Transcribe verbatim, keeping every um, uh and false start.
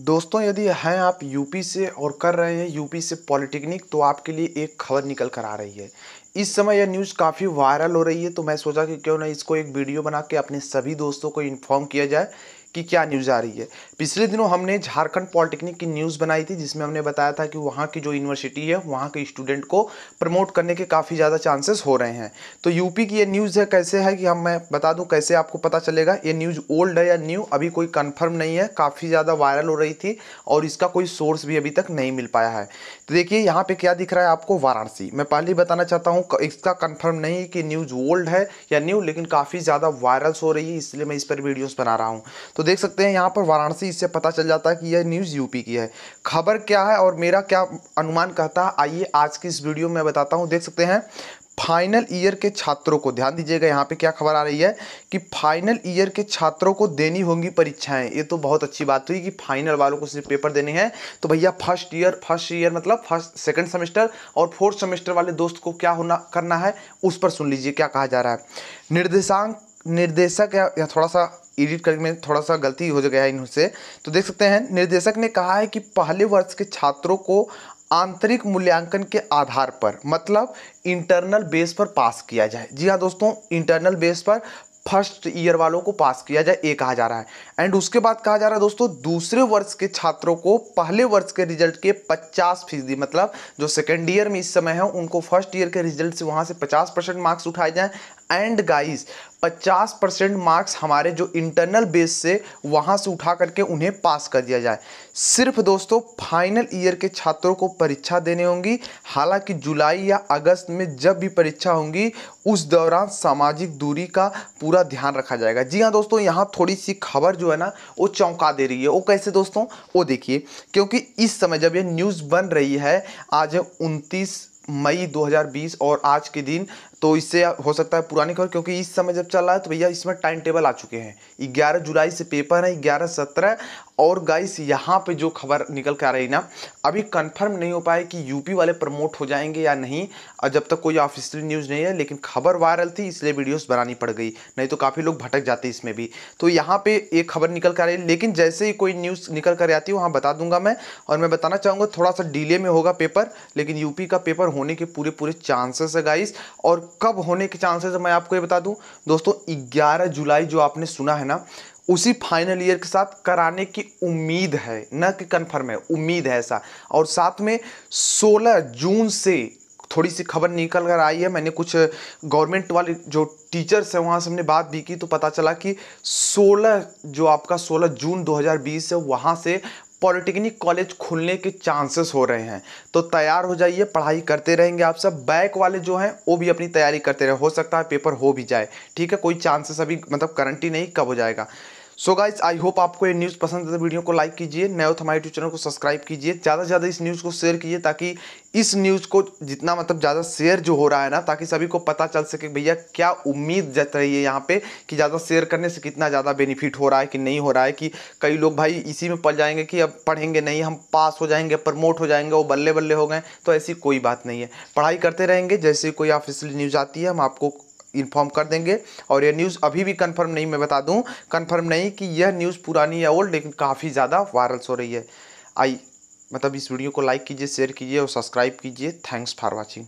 दोस्तों यदि हैं आप यूपी से और कर रहे हैं यूपी से पॉलिटेक्निक, तो आपके लिए एक खबर निकल कर आ रही है। इस समय यह न्यूज़ काफ़ी वायरल हो रही है, तो मैं सोचा कि क्यों ना इसको एक वीडियो बना के अपने सभी दोस्तों को इन्फॉर्म किया जाए कि क्या न्यूज़ आ रही है। पिछले दिनों हमने झारखंड पॉलिटेक्निक की न्यूज़ बनाई थी, जिसमें हमने बताया था कि वहाँ की जो यूनिवर्सिटी है वहाँ के स्टूडेंट को प्रमोट करने के काफ़ी ज़्यादा चांसेस हो रहे हैं। तो यूपी की ये न्यूज़ है, कैसे है कि हम मैं बता दूं कैसे आपको पता चलेगा ये न्यूज़ ओल्ड है या न्यू, अभी कोई कन्फर्म नहीं है। काफ़ी ज़्यादा वायरल हो रही थी और इसका कोई सोर्स भी अभी तक नहीं मिल पाया है। तो देखिए यहाँ पर क्या दिख रहा है आपको, वाराणसी। मैं पहले ही बताना चाहता हूँ इसका कन्फर्म नहीं कि न्यूज़ ओल्ड है या न्यू, लेकिन काफ़ी ज़्यादा वायरल्स हो रही है, इसलिए मैं इस पर वीडियोज़ बना रहा हूँ। तो देख सकते हैं यहाँ पर वाराणसी, इससे पता चल जाता है कि यह न्यूज़ यूपी की है। खबर क्या है और मेरा क्या अनुमान कहता है, आइए आज की इस वीडियो में बताता हूँ। देख सकते हैं फाइनल ईयर के छात्रों को, ध्यान दीजिएगा यहाँ पे क्या खबर आ रही है कि फाइनल ईयर के छात्रों को देनी होंगी परीक्षाएं। ये तो बहुत अच्छी बात हुई कि फाइनल वालों को सिर्फ पेपर देने हैं। तो भैया फर्स्ट ईयर फर्स्ट ईयर मतलब फर्स्ट सेकंड सेमेस्टर और फोर्थ सेमेस्टर वाले दोस्त को क्या होना करना है उस पर सुन लीजिए क्या कहा जा रहा है। निर्देशांक निर्देशक या थोड़ा सा एडिट करने में थोड़ा सा गलती हो गया है इनसे। तो देख सकते हैं निर्देशक ने कहा है कि पहले वर्ष के छात्रों को आंतरिक मूल्यांकन के आधार पर, मतलब इंटरनल बेस पर पास किया जाए। जी हाँ दोस्तों, इंटरनल बेस पर फर्स्ट ईयर वालों को पास किया जाए, ये कहा जा रहा है। एंड उसके बाद कहा जा रहा है दोस्तों दूसरे वर्ष के छात्रों को पहले वर्ष के रिजल्ट के पचास फीसदी, मतलब जो सेकेंड ईयर में इस समय है उनको फर्स्ट ईयर के रिजल्ट से वहाँ से पचास परसेंट मार्क्स उठाए जाएँ। एंड गाइस पचास परसेंट मार्क्स हमारे जो इंटरनल बेस से वहाँ से उठा करके उन्हें पास कर दिया जाए। सिर्फ दोस्तों फाइनल ईयर के छात्रों को परीक्षा देने होंगी। हालांकि जुलाई या अगस्त में जब भी परीक्षा होंगी उस दौरान सामाजिक दूरी का पूरा ध्यान रखा जाएगा। जी हाँ दोस्तों, यहाँ थोड़ी सी खबर जो है ना वो चौंका दे रही है। वो कैसे दोस्तों, वो देखिए, क्योंकि इस समय जब ये न्यूज़ बन रही है आज है उनतीस मई दो हज़ार बीस और आज के दिन, तो इससे हो सकता है पुरानी खबर, क्योंकि इस समय जब चल रहा है तो भैया इसमें टाइम टेबल आ चुके हैं। ग्यारह जुलाई से पेपर है, ग्यारह सत्रह। और गाइस यहाँ पे जो खबर निकल के आ रही ना, अभी कंफर्म नहीं हो पाया कि यूपी वाले प्रमोट हो जाएंगे या नहीं, और जब तक कोई ऑफिशियल न्यूज़ नहीं है, लेकिन खबर वायरल थी इसलिए वीडियोस बनानी पड़ गई, नहीं तो काफ़ी लोग भटक जाते इसमें भी। तो यहाँ पे एक खबर निकल कर आ रही है, लेकिन जैसे ही कोई न्यूज़ निकल कर आती है वहाँ बता दूंगा मैं। और मैं बताना चाहूँगा थोड़ा सा डिले में होगा पेपर, लेकिन यूपी का पेपर होने के पूरे पूरे चांसेस है गाइस। और कब होने के चांसेस है मैं आपको ये बता दूँ दोस्तों, ग्यारह जुलाई जो आपने सुना है ना, उसी फाइनल ईयर के साथ कराने की उम्मीद है, न कि कन्फर्म है, उम्मीद है ऐसा। और साथ में सोलह जून से थोड़ी सी खबर निकल कर आई है। मैंने कुछ गवर्नमेंट वाले जो टीचर्स हैं वहाँ से हमने बात भी की, तो पता चला कि सोलह जो आपका सोलह जून दो हज़ार बीस है वहाँ से पॉलिटेक्निक कॉलेज खुलने के चांसेस हो रहे हैं। तो तैयार हो जाइए, पढ़ाई करते रहेंगे आप सब। बैक वाले जो हैं वो भी अपनी तैयारी करते रहे, हो सकता है पेपर हो भी जाए, ठीक है, कोई चांसेस अभी मतलब गारंटी नहीं कब हो जाएगा। सो गाइस आई होप आपको ये न्यूज़ पसंद है, तो वीडियो को लाइक कीजिए, नए हो तो हमारे यूट्यूब चैनल को सब्सक्राइब कीजिए, ज़्यादा से ज़्यादा इस न्यूज़ को शेयर कीजिए, ताकि इस न्यूज़ को जितना मतलब ज़्यादा शेयर जो हो रहा है ना, ताकि सभी को पता चल सके भैया क्या उम्मीद जत रही है यहाँ पे, कि ज़्यादा शेयर करने से कितना ज़्यादा बेनिफिट हो रहा है कि नहीं हो रहा है। कि कई लोग भाई इसी में पड़ जाएंगे कि अब पढ़ेंगे नहीं, हम पास हो जाएंगे, प्रमोट हो जाएंगे, वो बल्ले बल्ले हो गए, तो ऐसी कोई बात नहीं है। पढ़ाई करते रहेंगे, जैसे कोई ऑफिशियल न्यूज़ आती है हम आपको इन्फॉर्म कर देंगे। और यह न्यूज़ अभी भी कंफर्म नहीं, मैं बता दूं कंफर्म नहीं कि यह न्यूज़ पुरानी या ओल्ड, लेकिन काफ़ी ज़्यादा वायरल्स हो रही है। आई मतलब इस वीडियो को लाइक कीजिए, शेयर कीजिए और सब्सक्राइब कीजिए। Thanks for watching.